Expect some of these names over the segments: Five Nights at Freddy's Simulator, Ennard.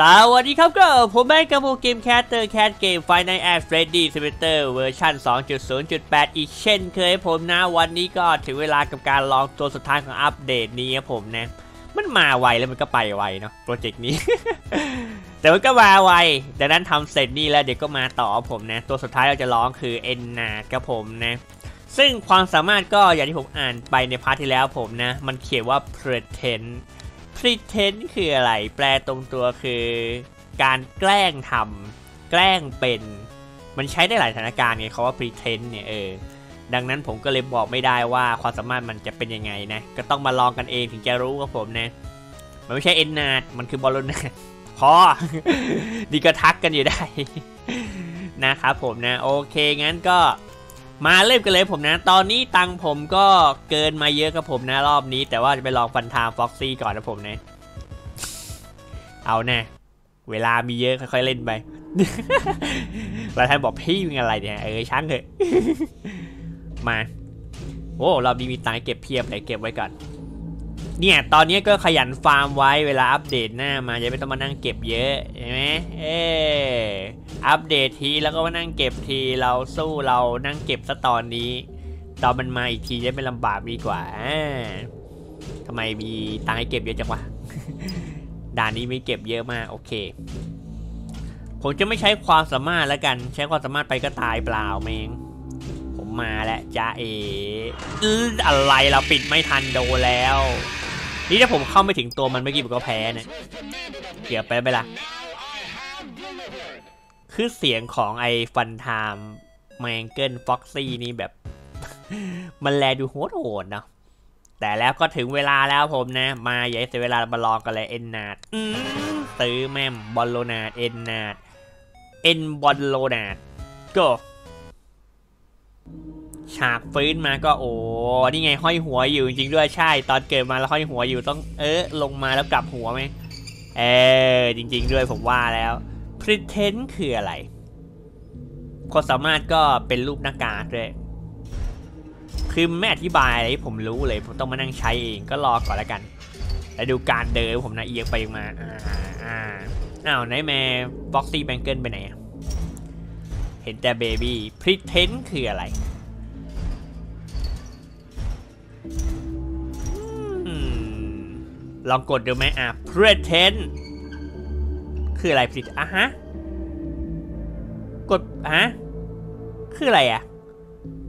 สวัสดีครับก็ผมแม่กระโมเกมแคสเตอร์แคสเกมไฟในแอดเฟรดดี้ซิมูเลเตอร์เวอร์ชัน 2.0.8 อีกเช่นเคยผมนะวันนี้ก็ถึงเวลากับการลองตัวสุดท้ายของอัปเดตนี้ครับผมนะมันมาไวแล้วมันก็ไปไวเนาะโปรเจกต์นี้ แต่มันก็มาไวดังนั้นทำเสร็จนี่แล้วเดี๋ยวก็มาต่อผมนะตัวสุดท้ายเราจะลองคือเอ็นนาดครับผมนะซึ่งความสามารถก็อย่างที่ผมอ่านไปในพาร์ทที่แล้วผมนะมันเขียนว่า pretend pretend คืออะไรแปลตรงตัวคือการแกล้งทำแกล้งเป็นมันใช้ได้หลายสถานการณ์ไงเขาว่า pretend เนี่ยดังนั้นผมก็เลยบอกไม่ได้ว่าความสามารถมันจะเป็นยังไงนะก็ต้องมาลองกันเองถึงจะรู้ครับผมนะมันไม่ใช่เอ็นนาดมันคือบอลลูนนะพอดีก็ทักกันอยู่ได้นะครับผมนะโอเคงั้นก็มาเริ่มกันเลยผมนะตอนนี้ตังผมก็เกินมาเยอะครับผมนะรอบนี้แต่ว่าจะไปลองฟันทามฟ็อกซี่ก่อนนะผมนะเอาแน่เวลามีเยอะค่อยๆเล่นไปหลายท่านบอกพี่เป็นอะไรเนี่ยช้างเถอะมาโอ้รอบนี้มีตังเก็บเพียบเลยเก็บไว้ก่อนเนี่ยตอนนี้ก็ขยันฟาร์มไว้เวลาอัปเดตหน้ามาจะไม่ต้องมานั่งเก็บเยอะใช่ไหมอัปเดตทีแล้วก็มานั่งเก็บทีเราสู้เรานั่งเก็บซะตอนนี้ตอนมันมาอีกทีจะไม่ลำบากดีกว่าทำไมมีตังค์ให้เก็บเยอะจังวะ ด่านนี้ไม่เก็บเยอะมากโอเคผมจะไม่ใช้ความสามารถแล้วกันใช้ความสามารถไปก็ตายเปล่าเองผมมาแล้วจ้าเออะไรเราปิดไม่ทันโดนแล้วนี่ถ้าผมเข้าไม่ถึงตัวมันเมื่อกี้ผมก็แพ้เนี่ยเกือบไปไปละคือเสียงของไอ้ฟันไทม์แมงเกิลฟ็อกซี่นี่แบบ มันแลดูโหดโหดเนาะแต่แล้วก็ถึงเวลาแล้วผมนะมาอย่าเสียเวลามาลองกันเลยเอ็นนาดตื้อแม่มบอลโลนาดเอ็นนาดเอ็นบอลโลนาดก็ฉากฟื้นมาก็โอ้นี่ไงห้อยหัวอยู่จริงด้วยใช่ตอนเกิดมาแล้วห้อยหัวอยู่ต้องลงมาแล้วกลับหัวไหมจริงๆด้วยผมว่าแล้วpretend คืออะไรความสามารถก็เป็นรูปหน้ากากด้วยคือไม่อธิบายอะไรผมรู้เลยผมต้องมานั่งใช้เองก็รอก่อนแล้วกันแล้วดูการเดินผมนะเอียงไปมาอ้าวไหนแม่บ็อกซี่แบงเกิลไปไหนเห็นแต่เบบี้ pretend คืออะไรลองกดดูไหมpretendคืออะไรผิดฮะกดคืออะไร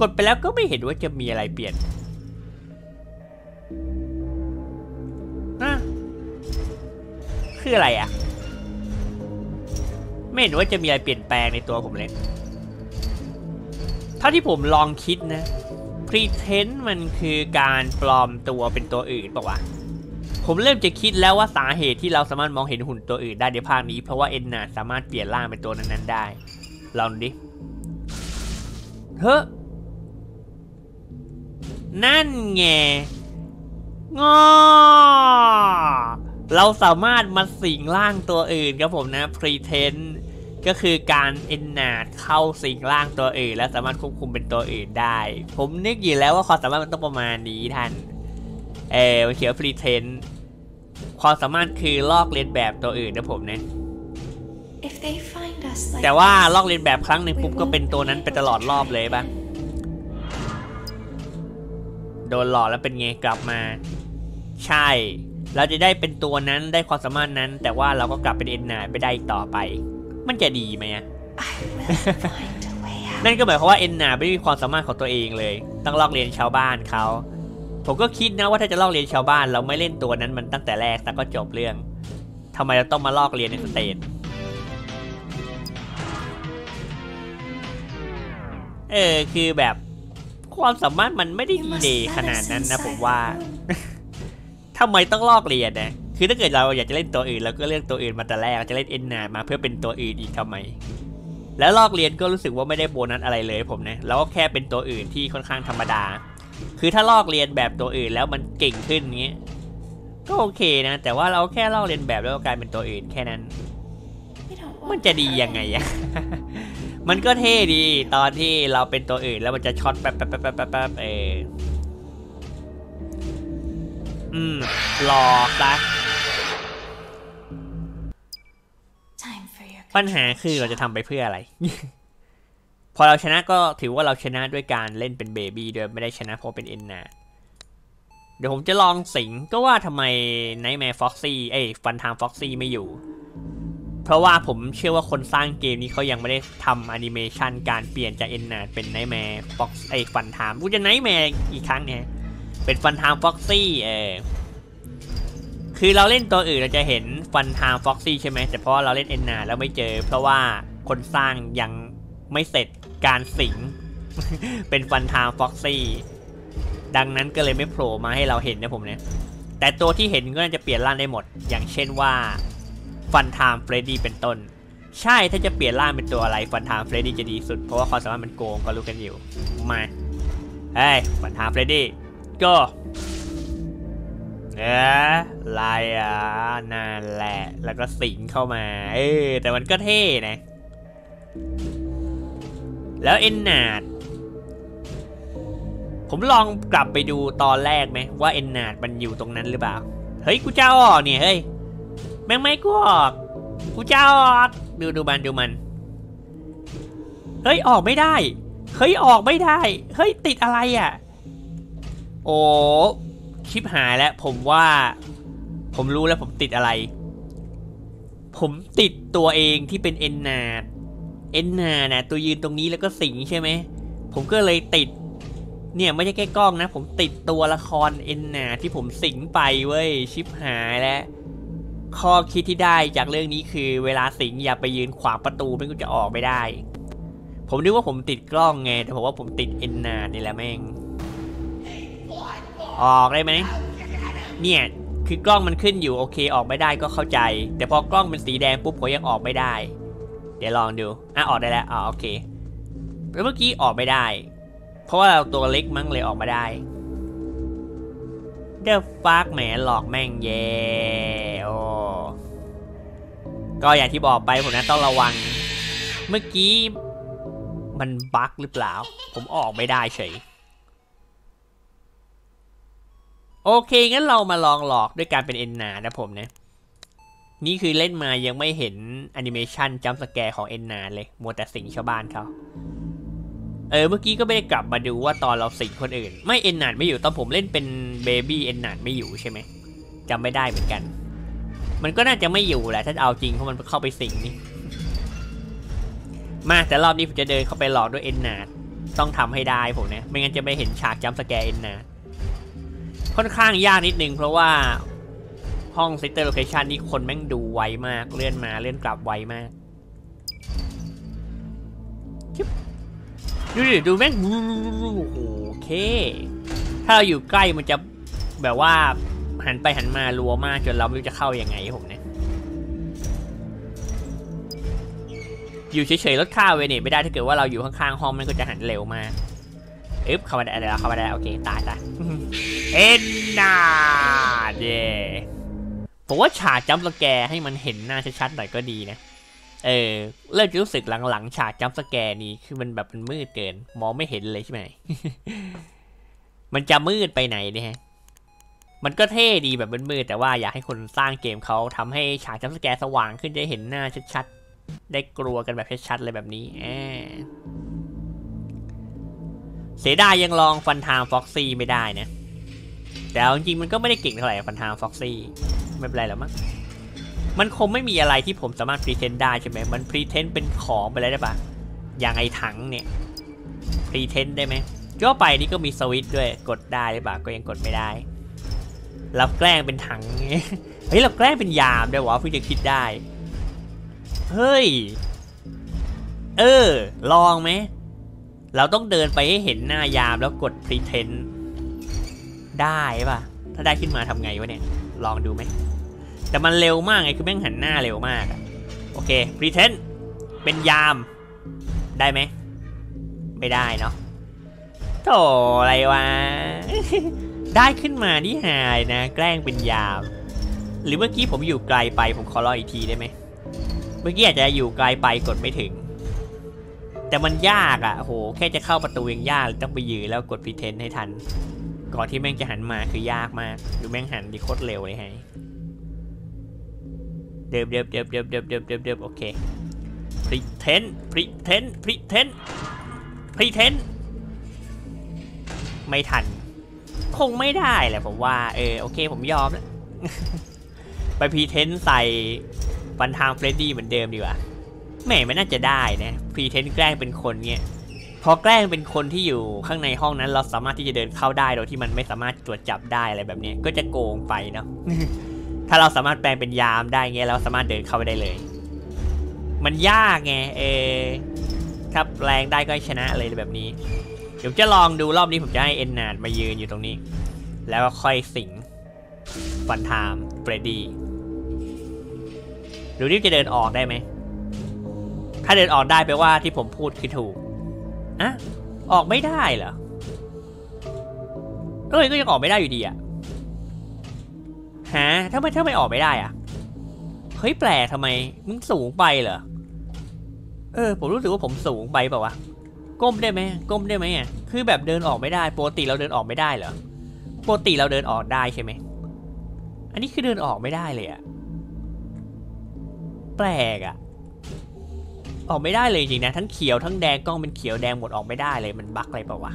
กดไปแล้วก็ไม่เห็นว่าจะมีอะไรเปลี่ยนคืออะไรไม่เห็นว่าจะมีอะไรเปลี่ยนแปลงในตัวผมเลยถ้าที่ผมลองคิดนะ pretend มันคือการปลอมตัวเป็นตัวอื่นป่ะวะผมเริ่มจะคิดแล้วว่าสาเหตุที่เราสามารถมองเห็นหุ่นตัวอื่นได้ในภาคนี้เพราะว่าเอ็นนาสามารถเปลี่ยนร่างเป็นตัวนั้นๆได้ลองดูดิเฮ้นั่นไงงอเราสามารถมาสิงร่างตัวอื่นครับผมนะ pretend ก็คือการเอ็นนาเข้าสิงร่างตัวอื่นและสามารถควบคุมเป็นตัวอื่นได้ผมนึกอยู่แล้วว่าความสามารถมันต้องประมาณนี้ท่านมันเขียน pretend ความสามารถคือลอกเลียนแบบตัวอื่นนะผมนะแต่ว่าลอกเลียนแบบครั้งหนึ่งปุ๊บก็เป็นตัวนั้นไปตลอดรอบเลยป่ะโดนหลอกแล้วเป็นไงกลับมาใช่เราจะได้เป็นตัวนั้นได้ความสามารถนั้นแต่ว่าเราก็กลับเป็นเอ็นนาดไปได้ต่อไปมันจะดีไหมนั่นก็หมายความว่าเอ็นนาดไม่มีความสามารถของตัวเองเลยต้องลอกเลียนชาวบ้านเขาผมก็คิดนะว่าถ้าจะลอกเลียนชาวบ้านเราไม่เล่นตัวนั้นมันตั้งแต่แรกแต่ก็จบเรื่องทำไมเราต้องมาลอกเลียนในสเตจคือแบบความสามารถมันไม่ได้ดีเดขนาดนั้นนะผมว่า ทำไมต้องลอกเลียนนะคือถ้าเกิดเราอยากจะเล่นตัวอื่นเราก็เลือกตัวอื่นมาแต่แรกจะเล่นเอ็นนามาเพื่อเป็นตัวอื่นอีกทำไมแล้วลอกเลียนก็รู้สึกว่าไม่ได้โบนัสอะไรเลยผมนะเราก็แค่เป็นตัวอื่นที่ค่อนข้างธรรมดาคือถ้าลอกเลียนแบบตัวอื่นแล้วมันเก่งขึ้นเงี้ยก็โอเคนะแต่ว่าเราแค่ลอกเลียนแบบแล้วกลายเป็นตัวอื่นแค่นั้นมันจะดียังไงอะมันก็เท่ดีตอนที่เราเป็นตัวอื่นแล้วมันจะช็อตแป๊บๆรอซะ ปัญหาคือเราจะทำไปเพื่ออะไร พอเราชนะก็ถือว่าเราชนะด้วยการเล่นเป็นเบบี้ด้วยไม่ได้ชนะเพราะเป็นเอ็นนาเดี๋ยวผมจะลองสิงก็ว่าทำไมไนท์แมร์ฟ็อกซี่ฟันทามฟ็อกซี่ไม่อยู่เพราะว่าผมเชื่อว่าคนสร้างเกมนี้เขายังไม่ได้ทำแอนิเมชันการเปลี่ยนจากเอ็นนาเป็นไนท์แมร์ฟ็อกฟันทามกูจะไนท์แมร์อีกครั้งเนี่ยเป็นฟันทามฟ็อกซี่คือเราเล่นตัวอื่นเราจะเห็นฟันทามฟ็อกซี่ใช่ไหมแต่เพราะเราเล่นเอ็นนาแล้วไม่เจอเพราะว่าคนสร้างยังไม่เสร็จการสิง เป็นฟันทามฟ็อกซี่ดังนั้นก็เลยไม่โผล่มาให้เราเห็นนะผมเนี่ยแต่ตัวที่เห็นก็น่าจะเปลี่ยนร่างได้หมดอย่างเช่นว่าฟันทามเฟรดดี้เป็นต้นใช่ถ้าจะเปลี่ยนร่างเป็นตัวอะไรฟันทามเฟรดดี้จะดีสุดเพราะว่าความสามารถมันโกงก็รู้กันอยู่มาเฮ้ยฟันทามเฟรดดี้ก็ลายนั่นแหละแล้วก็สิงเข้ามาแต่มันก็เท่นะแล้วเอ็นนาดผมลองกลับไปดูตอนแรกไหมว่าเอ็นนาดมันอยู่ตรงนั้นหรือเปล่าเฮ้ยกูเจ้าออกเนี่ยเฮ้ยแม่งไม่กูออกกูเจ้าออกดูมันเฮ้ยออกไม่ได้เฮ้ยออกไม่ได้เฮ้ยติดอะไรอ่ะโอ้คลิปหายแล้วผมว่าผมรู้แล้วผมติดอะไรผมติดตัวเองที่เป็นเอ็นนาดนะตัวยืนตรงนี้แล้วก็สิงใช่ไหมผมก็เลยติดเนี่ยไม่ใช่แค่กล้องนะผมติดตัวละครเอ็นนาที่ผมสิงไปเว้ยชิปหายแล้วข้อคิดที่ได้จากเรื่องนี้คือเวลาสิงอย่าไปยืนขวางประตูไม่งั้นจะออกไม่ได้ผมนึกว่าผมติดกล้องไงแต่ผมว่าผมติดเอ็นนานี่แหละแม่งออกได้ไหมเนี่ยคือกล้องมันขึ้นอยู่โอเคออกไม่ได้ก็เข้าใจแต่พอกล้องเป็นสีแดงปุ๊บผมยังออกไม่ได้เดี๋ยวลองดูออกได้แล้วโอเคแล้วเมื่อกี้ออกไม่ได้เพราะว่าเราตัวเล็กมั้งเลยออกมาได้เดอะฟาร์กแหมหลอกแม่งเย่โอ้ก็อย่างที่บอกไปผมนะต้องระวังเมื่อกี้มันบั๊กหรือเปล่าผมออกไม่ได้เฉยโอเคงั้นเรามาลองหลอกด้วยการเป็นเอ็นนานะผมนะนี่คือเล่นมายังไม่เห็นแอนิเมชันจัมป์สแกร์ของเอ็นนาเลยมัวแต่สิงชาวบ้านเขาเมื่อกี้ก็ไม่ได้กลับมาดูว่าตอนเราสิงคนอื่นไม่เอ็นนาดไม่อยู่ตอนผมเล่นเป็นเบบี้เอ็นนาดไม่อยู่ใช่ไหมจำไม่ได้เหมือนกันมันก็น่าจะไม่อยู่แหละถ้าเอาจริงเพราะมันเข้าไปสิงนี่มาแต่รอบนี้ผมจะเดินเข้าไปหลอกด้วยเอ็นนาดต้องทำให้ได้ผมนะไม่งั้นจะไม่เห็นฉากจัมป์สแกร์เอ็นนาดค่อนข้างยากนิดนึงเพราะว่าห้องเซตเตอร์โลเคชันนี่คนแม่งดูไวมากเลื่อนมาเลื่อนกลับไวมากดูแม่งโอเคถ้าเราอยู่ใกล้มันจะแบบว่าหันไปหันมารัวมากจนเราไม่รู้จะเข้ายังไงผมเนี่ยอยู่เฉยๆลดค่าเวเนตไม่ได้ถ้าเกิดว่าเราอยู่ข้างๆห้องมันก็จะหันเร็วมากเข้ามาได้แล้วเข้ามาได้โอเคตายเอ็นนาเย่ผมว่าฉากจัมป์สแกร์ให้มันเห็นหน้าชัดๆหน่อยก็ดีนะเริ่มจะรู้สึกหลังๆฉากจัมป์สแกร์นี้คือมันแบบมันมืดเกินมองไม่เห็นเลยใช่ไหม มันจะมืดไปไหนเนี่ยฮะมันก็เท่ดีแบบมืดๆแต่ว่าอยากให้คนสร้างเกมเขาทำให้ฉากจัมป์สแกร์สว่างขึ้นจะเห็นหน้าชัดๆได้กลัวกันแบบชัดๆเลยแบบนี้เสียดายยังลองฟันทามฟ็อกซี่ไม่ได้นะแต่จริงๆมันก็ไม่ได้เก่งเท่าไหร่ฟันทามฟ็อกซี่ไม่เป็นไรหรอกมั้งมันคงไม่มีอะไรที่ผมสามารถพรีเทนต์ได้ใช่ไหมมันพรีเทนต์เป็นของไปเลยได้ปะอย่างไอ้ถังเนี่ยพรีเทนต์ได้ไหมย่อไปนี่ก็มีสวิตช์ด้วยกดได้หรือเปล่าก็ยังกดไม่ได้เราแกล้งเป็นถังเฮ้ยเราแกล้งเป็นยามได้หวะเพิ่งจะคิดได้เฮ้ยลองไหมเราต้องเดินไปให้เห็นหน้ายามแล้วกดพรีเทนต์ได้ปะถ้าได้ขึ้นมาทำไงวะเนี่ยลองดูไหมแต่มันเร็วมากไงคือแม่งหันหน้าเร็วมากโอเคพรีเทนต์เป็นยามได้ไหมไม่ได้เนาะโธ่อะไรวะ ได้ขึ้นมานี่หายนะแกล้งเป็นยามหรือเมื่อกี้ผมอยู่ไกลไปผมขอรออีกทีได้ไหมเมื่อกี้อาจจะอยู่ไกลไปกดไม่ถึงแต่มันยากอ่ะโหแค่จะเข้าประตูยังยากต้องไปยืนแล้วกดพรีเทนต์ให้ทันก่อนที่แม่งจะหันมาคือยากมากดูแม่งหันดิโคตรเร็วเลยไงเดิบโอเค pretend ไม่ทันคงไม่ได้แหละผมว่าโอเคผมยอมแล้ว ไป pretend ใส่บันทางเฟรดดี้เหมือนเดิมดีกว่าแหมมันน่าจะได้นะ pretend แกล้งเป็นคนเงี้ยพอแกล้งเป็นคนที่อยู่ข้างในห้องนั้นเราสามารถที่จะเดินเข้าได้โดยที่มันไม่สามารถตรวจจับได้อะไรแบบนี้ก็จะโกงไปเนาะ ถ้าเราสามารถแปลงเป็นยามได้เงี้ยเราสามารถเดินเข้าไปได้เลยมันยากไงถ้าแปลงได้ก็ชนะเลยแบบนี้เดี๋ยวจะลองดูรอบนี้ผมจะให้เอ็นนาดมายืนอยู่ตรงนี้แล้วก็ค่อยสิงฟันทามเฟรดดี้ดูนี่จะเดินออกได้ไหมถ้าเดินออกได้แปลว่าที่ผมพูดคือถูกอะออกไม่ได้เหรอก็ยังออกไม่ได้อยู่ดีอะฮะถ้าไม่ออกไม่ได้อะเฮ้ยแปลกทำไมมึงสูงไปเหรอผมรู้สึกว่าผมสูงไปเปล่าวะก้มได้ไหมอ่ะคือแบบเดินออกไม่ได้ปกติเราเดินออกไม่ได้เหรอปกติเราเดินออกได้ใช่ไหมอันนี้คือเดินออกไม่ได้เลยอะแปลกอะออกไม่ได้เลยจริงนะทั้งเขียวทั้งแดงกล้องเป็นเขียวแดงหมดออกไม่ได้เลยมันบั๊กอะไรเปล่าวะ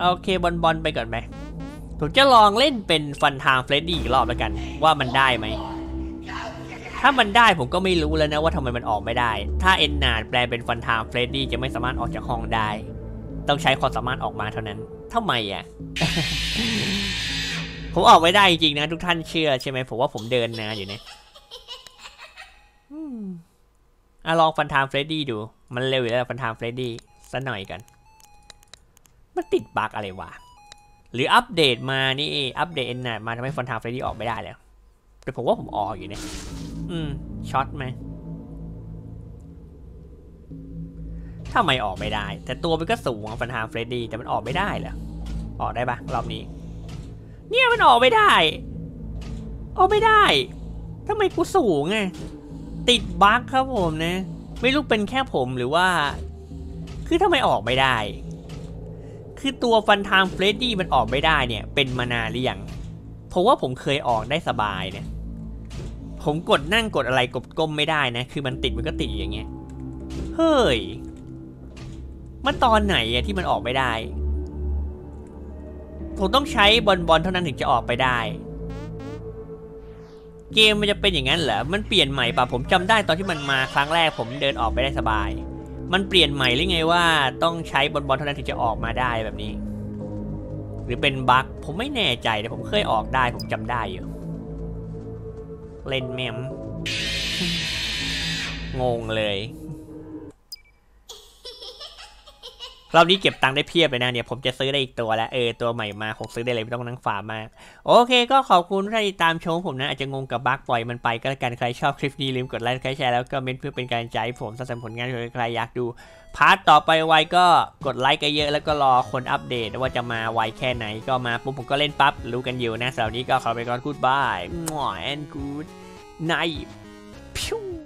โอเคบอลไปก่อนไหมผมจะลองเล่นเป็นฟันทางเฟรดดี้อีกรอบแล้วกันว่ามันได้ไหมถ้ามันได้ผมก็ไม่รู้แล้วนะว่าทำไมมันออกไม่ได้ถ้าเอ็นนาดแปลเป็นฟันทางเฟรดดี้จะไม่สามารถออกจากห้องได้ต้องใช้ความสามารถออกมาเท่านั้นทำไมอ่ะ ผมออกไม่ได้จริงนะทุกท่านเชื่อใช่ไหมผมว่าผมเดินนานอยู่นะลองฟันทามเฟรดดี้ดูมันเร็วอยู่แล้วฟันทามเฟรดดี้สักหน่อยกันมันติดบั๊กอะไรวะหรืออัปเดตมานี่อัปเดตน่ะมาทำให้ฟันทามเฟรดดี้ออกไม่ได้แล้วแต่ผมว่าผมออกอยู่เนี่ยช็อตไหมทำไมออกไม่ได้แต่ตัวมันก็สูงของฟันทามเฟรดดี้แต่มันออกไม่ได้เหรอออกได้ปะรอบนี้เนี่ยมันออกไม่ได้ทำไมกูสูงไงติดบั๊กครับผมนะไม่รู้เป็นแค่ผมหรือว่าคือทำไมออกไม่ได้คือตัวฟันทางเฟรดดี้มันออกไม่ได้เนี่ยเป็นมานานหรือยังเพราะว่าผมเคยออกได้สบายเนี่ยผมกดนั่งกดอะไรกดก้มไม่ได้นะคือมันติดมันก็ติดอย่างเงี้ยเฮ้ยมันตอนไหนอะที่มันออกไม่ได้ผมต้องใช้บอลเท่านั้นถึงจะออกไปได้เกมมันจะเป็นอย่างนั้นเหรอมันเปลี่ยนใหม่ป่ะผมจำได้ตอนที่มันมาครั้งแรกผมเดินออกไปได้สบายมันเปลี่ยนใหม่หรือไงว่าต้องใช้บอลเท่านั้นถึงจะออกมาได้แบบนี้หรือเป็นบั๊กผมไม่แน่ใจแต่ผมเคยออกได้ผมจำได้อยู่เล่นแมมงงเลยรอบนี้เก็บตังค์ได้เพียบเลยนะเนี่ยผมจะซื้อได้อีกตัวแล้วตัวใหม่มาคงซื้อได้เลยไม่ต้องนั่งฝ่ามากโอเคก็ขอบคุณที่ติดตามชมผมนะอาจจะงงกับบั๊กปล่อยมันไปก็แล้วกันใครชอบคลิปนี้ลืมกดไลค์กดแชร์แล้วก็เมนต์เพื่อเป็นการใจผมสะสมผลงานใครอยากดูพาร์ทต่อไปไวก็กดไลค์กันเยอะแล้วก็รอคนอัปเดตว่าจะมาไวแค่ไหนก็มาปุ๊บผมก็เล่นปั๊บรู้กันอยู่นะสำหรับนี้ก็ขอไปก่อนกู๊ดบาย and good night